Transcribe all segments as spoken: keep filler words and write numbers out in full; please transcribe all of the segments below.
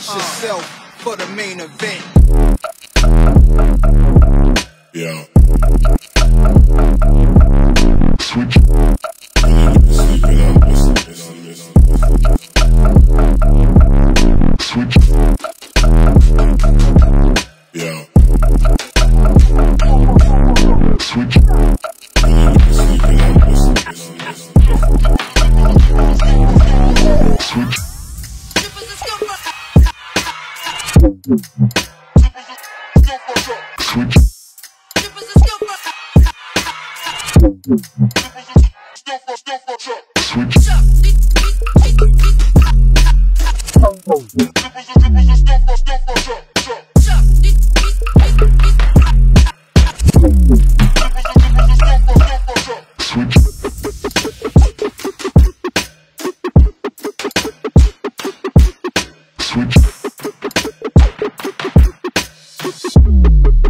brace uh. yourself for the main event. Yeah. Switch. Switch. Yeah. Switch. Switch. Switch. Switch. Switch.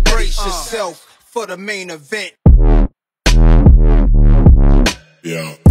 Brace yourself for the main event. Yeah.